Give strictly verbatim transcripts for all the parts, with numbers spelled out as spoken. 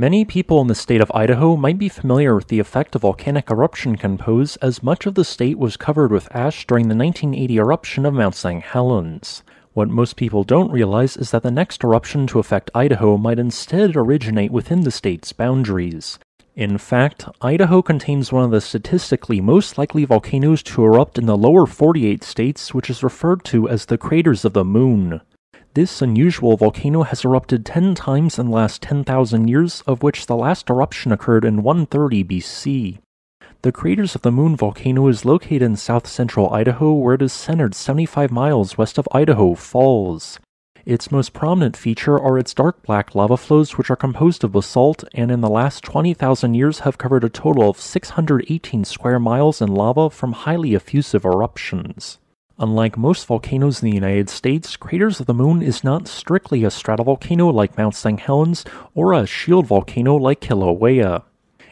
Many people in the state of Idaho might be familiar with the effect a volcanic eruption can pose, as much of the state was covered with ash during the nineteen eighty eruption of Mount Saint Helens. What most people don't realize is that the next eruption to affect Idaho might instead originate within the state's boundaries. In fact, Idaho contains one of the statistically most likely volcanoes to erupt in the lower forty-eight states, which is referred to as the Craters of the Moon. This unusual volcano has erupted ten times in the last ten thousand years, of which the last eruption occurred in one thirty B C. The Craters of the Moon volcano is located in south-central Idaho, where it is centered seventy-five miles west of Idaho Falls. Its most prominent feature are its dark black lava flows, which are composed of basalt, and in the last twenty thousand years have covered a total of six hundred eighteen square miles in lava from highly effusive eruptions. Unlike most volcanoes in the United States, Craters of the Moon is not strictly a stratovolcano like Mount Saint Helens or a shield volcano like Kilauea.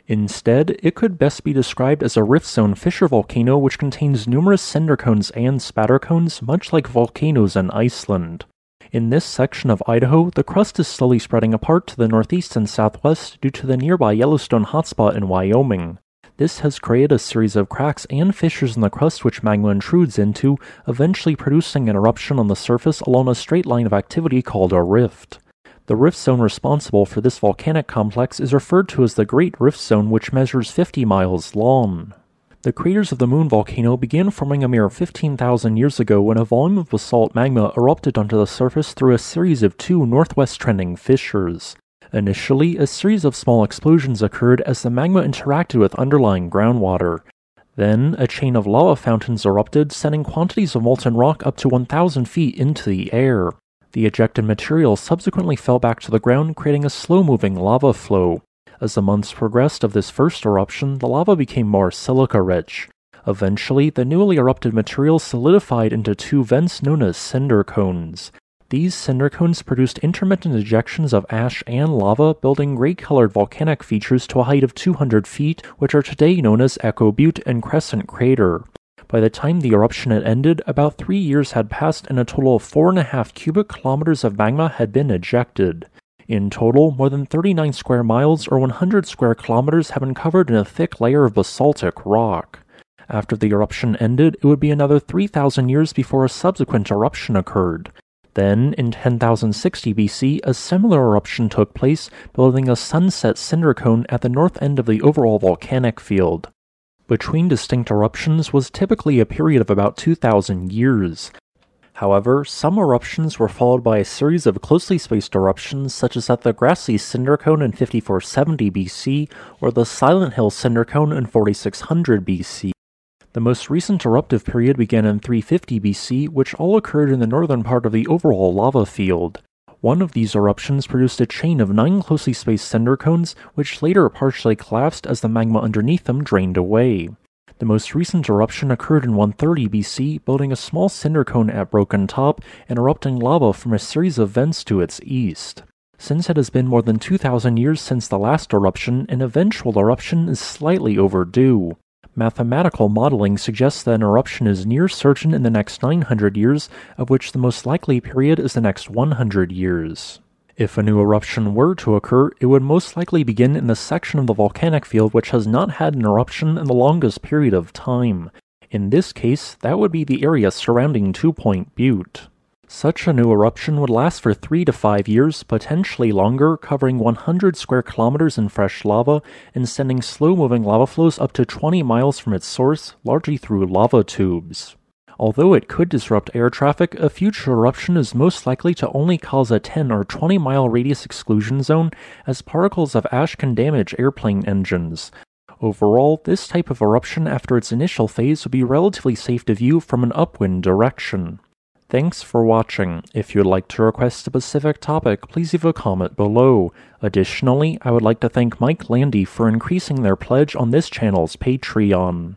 Instead, it could best be described as a rift zone fissure volcano, which contains numerous cinder cones and spatter cones, much like volcanoes in Iceland. In this section of Idaho, the crust is slowly spreading apart to the northeast and southwest due to the nearby Yellowstone hotspot in Wyoming. This has created a series of cracks and fissures in the crust which magma intrudes into, eventually producing an eruption on the surface along a straight line of activity called a rift. The rift zone responsible for this volcanic complex is referred to as the Great Rift Zone, which measures fifty miles long. The Craters of the Moon volcano began forming a mere fifteen thousand years ago when a volume of basalt magma erupted onto the surface through a series of two northwest-trending fissures. Initially, a series of small explosions occurred as the magma interacted with underlying groundwater. Then, a chain of lava fountains erupted, sending quantities of molten rock up to one thousand feet into the air. The ejected material subsequently fell back to the ground, creating a slow-moving lava flow. As the months progressed of this first eruption, the lava became more silica-rich. Eventually, the newly erupted material solidified into two vents known as cinder cones. These cinder cones produced intermittent ejections of ash and lava, building gray-colored volcanic features to a height of two hundred feet, which are today known as Echo Butte and Crescent Crater. By the time the eruption had ended, about three years had passed and a total of four and a half cubic kilometers of magma had been ejected. In total, more than thirty-nine square miles or one hundred square kilometers have been covered in a thick layer of basaltic rock. After the eruption ended, it would be another three thousand years before a subsequent eruption occurred. Then, in ten thousand sixty B C, a similar eruption took place, building a sunset cinder cone at the north end of the overall volcanic field. Between distinct eruptions was typically a period of about two thousand years. However, some eruptions were followed by a series of closely spaced eruptions, such as at the Grassy Cinder Cone in fifty-four seventy B C or the Silent Hill Cinder Cone in forty-six hundred B C. The most recent eruptive period began in three fifty B C, which all occurred in the northern part of the overall lava field. One of these eruptions produced a chain of nine closely spaced cinder cones, which later partially collapsed as the magma underneath them drained away. The most recent eruption occurred in one thirty B C, building a small cinder cone at Broken Top and erupting lava from a series of vents to its east. Since it has been more than two thousand years since the last eruption, an eventual eruption is slightly overdue. Mathematical modeling suggests that an eruption is near certain in the next nine hundred years, of which the most likely period is the next one hundred years. If a new eruption were to occur, it would most likely begin in the section of the volcanic field which has not had an eruption in the longest period of time. In this case, that would be the area surrounding Two Point Butte. Such a new eruption would last for three to five years, potentially longer, covering one hundred square kilometers in fresh lava and sending slow-moving lava flows up to twenty miles from its source, largely through lava tubes. Although it could disrupt air traffic, a future eruption is most likely to only cause a ten or twenty mile radius exclusion zone, as particles of ash can damage airplane engines. Overall, this type of eruption after its initial phase would be relatively safe to view from an upwind direction. Thanks for watching. If you'd like to request a specific topic, please leave a comment below. Additionally, I would like to thank Mike Landy for increasing their pledge on this channel's Patreon.